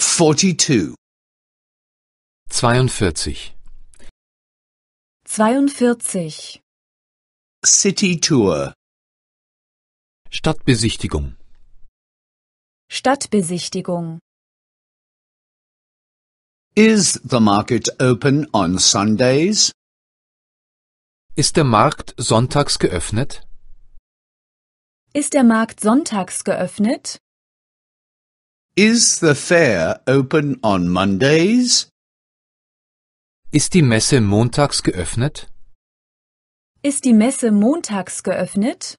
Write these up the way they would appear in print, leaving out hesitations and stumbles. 42. 42. 42. City Tour. Stadtbesichtigung. Stadtbesichtigung. Is the market open on Sundays? Ist der Markt sonntags geöffnet? Ist der Markt sonntags geöffnet? Is the fair open on Mondays? Ist die Messe montags geöffnet? Ist die Messe montags geöffnet?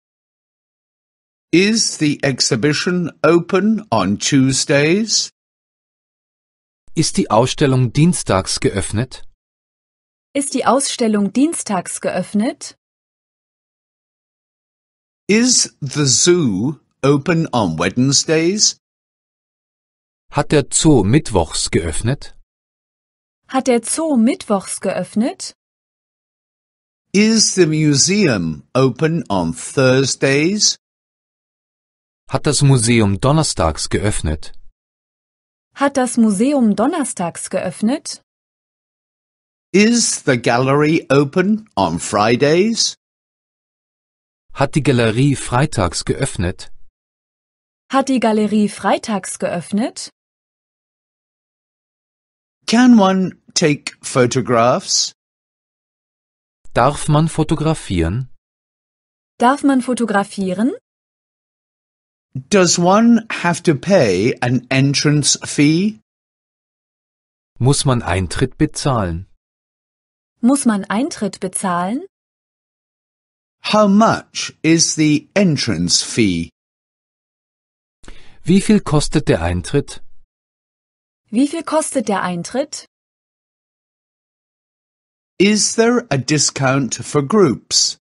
Is the exhibition open on Tuesdays? Ist die Ausstellung dienstags geöffnet? Ist die Ausstellung dienstags geöffnet? Is the zoo open on Wednesdays? Hat der Zoo mittwochs geöffnet? Hat der Zoo mittwochs geöffnet? Is the museum open on Thursdays? Hat das Museum donnerstags geöffnet? Hat das Museum donnerstags geöffnet? Is the gallery open on Fridays? Hat die Galerie freitags geöffnet? Hat die Galerie freitags geöffnet? Can one take photographs? Darf man fotografieren? Darf man fotografieren? Does one have to pay an entrance fee? Muss man Eintritt bezahlen? Muss man Eintritt bezahlen? How much is the entrance fee? Wie viel kostet der Eintritt? Wie viel kostet der Eintritt? Is there a discount for groups?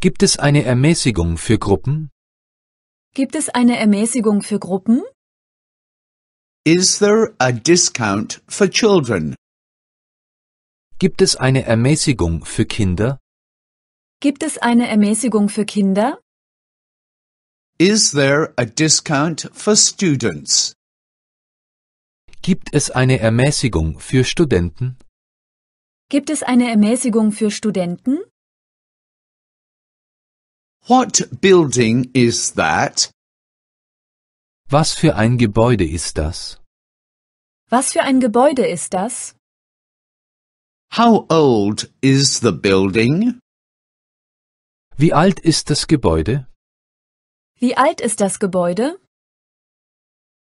Gibt es eine Ermäßigung für Gruppen? Gibt es eine Ermäßigung für Gruppen? Is there a discount for children? Gibt es eine Ermäßigung für Kinder? Gibt es eine Ermäßigung für Kinder? Is there a discount for students? Gibt es eine Ermäßigung für Studenten? Gibt es eine Ermäßigung für Studenten? What building is that? Was für ein Gebäude ist das? Was für ein Gebäude ist das? How old is the building? Wie alt ist das Gebäude? Wie alt ist das Gebäude?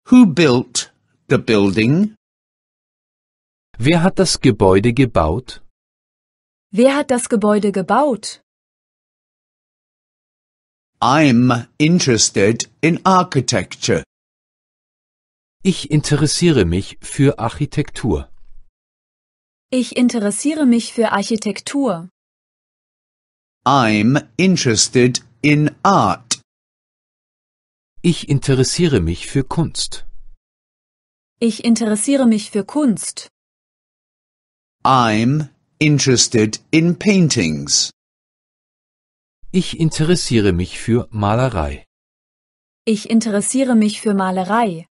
Who built the building? Wer hat das Gebäude gebaut? Wer hat das Gebäude gebaut? I'm interested in architecture. Ich interessiere mich für Architektur. Ich interessiere mich für Architektur. I'm interested in art. Ich interessiere mich für Kunst. Ich interessiere mich für Kunst. I'm interested in paintings. Ich interessiere mich für Malerei. Ich interessiere mich für Malerei.